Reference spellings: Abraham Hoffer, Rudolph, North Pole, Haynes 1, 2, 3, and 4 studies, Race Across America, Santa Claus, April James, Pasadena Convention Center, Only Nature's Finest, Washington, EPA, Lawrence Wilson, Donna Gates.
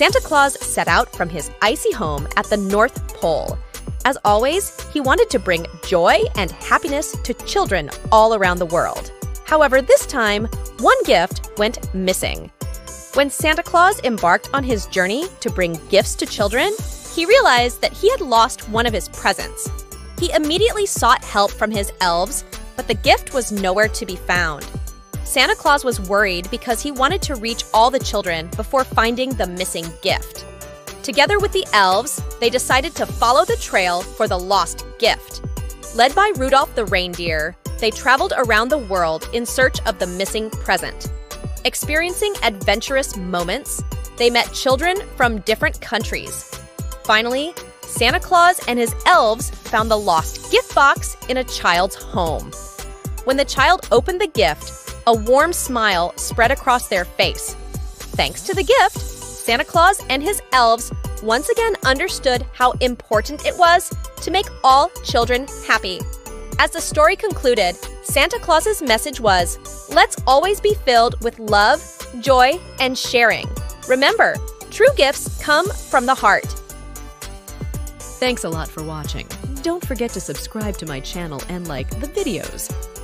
Santa Claus set out from his icy home at the North Pole. As always, he wanted to bring joy and happiness to children all around the world. However, this time, one gift went missing. When Santa Claus embarked on his journey to bring gifts to children, he realized that he had lost one of his presents. He immediately sought help from his elves, but the gift was nowhere to be found. Santa Claus was worried because he wanted to reach all the children before finding the missing gift. Together with the elves, they decided to follow the trail for the lost gift. Led by Rudolph the reindeer, they traveled around the world in search of the missing present. Experiencing adventurous moments, they met children from different countries. Finally, Santa Claus and his elves found the lost gift box in a child's home. When the child opened the gift, a warm smile spread across their face. Thanks to the gift, Santa Claus and his elves once again understood how important it was to make all children happy. As the story concluded, Santa Claus's message was, "Let's always be filled with love, joy, and sharing." Remember, true gifts come from the heart. Thanks a lot for watching. Don't forget to subscribe to my channel and like the videos.